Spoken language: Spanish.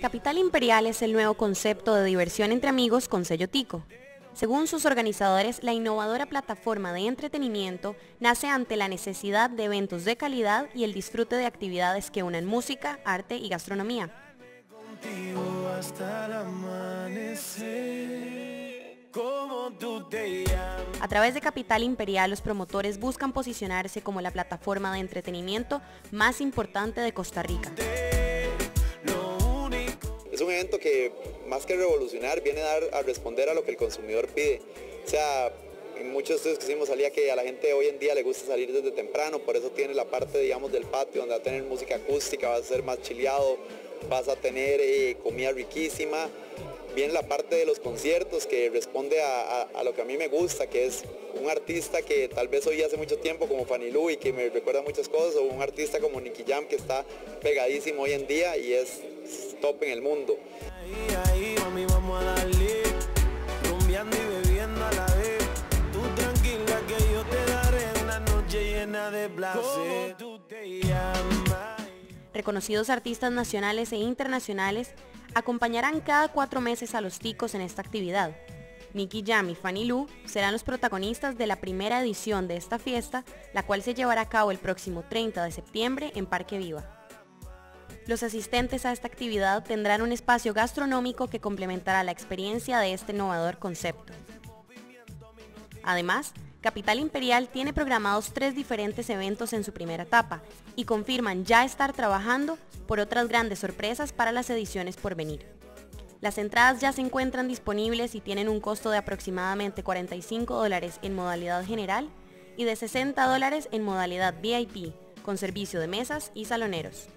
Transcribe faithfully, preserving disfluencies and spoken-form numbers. Capital Imperial es el nuevo concepto de diversión entre amigos con sello tico. Según sus organizadores, la innovadora plataforma de entretenimiento nace ante la necesidad de eventos de calidad y el disfrute de actividades que unan música, arte y gastronomía. A través de Capital Imperial, los promotores buscan posicionarse como la plataforma de entretenimiento más importante de Costa Rica. Es un evento que, más que revolucionar, viene a, dar, a responder a lo que el consumidor pide. O sea, en muchos estudios que hicimos salía que a la gente hoy en día le gusta salir desde temprano, por eso tiene la parte, digamos, del patio, donde va a tener música acústica, va a ser más chileado, vas a tener eh, comida riquísima. Viene la parte de los conciertos, que responde a, a, a lo que a mí me gusta, que es un artista que tal vez oí hace mucho tiempo como Fanny Lu y que me recuerda muchas cosas, o un artista como Nicky Jam que está pegadísimo hoy en día y es top en el mundo. Reconocidos artistas nacionales e internacionales acompañarán cada cuatro meses a los ticos en esta actividad. Nicky Jam y Fanny Lu serán los protagonistas de la primera edición de esta fiesta, la cual se llevará a cabo el próximo treinta de septiembre en Parque Viva. Los asistentes a esta actividad tendrán un espacio gastronómico que complementará la experiencia de este innovador concepto. Además, Capital Imperial tiene programados tres diferentes eventos en su primera etapa y confirman ya estar trabajando por otras grandes sorpresas para las ediciones por venir. Las entradas ya se encuentran disponibles y tienen un costo de aproximadamente cuarenta y cinco dólares en modalidad general y de sesenta dólares en modalidad V I P, con servicio de mesas y saloneros.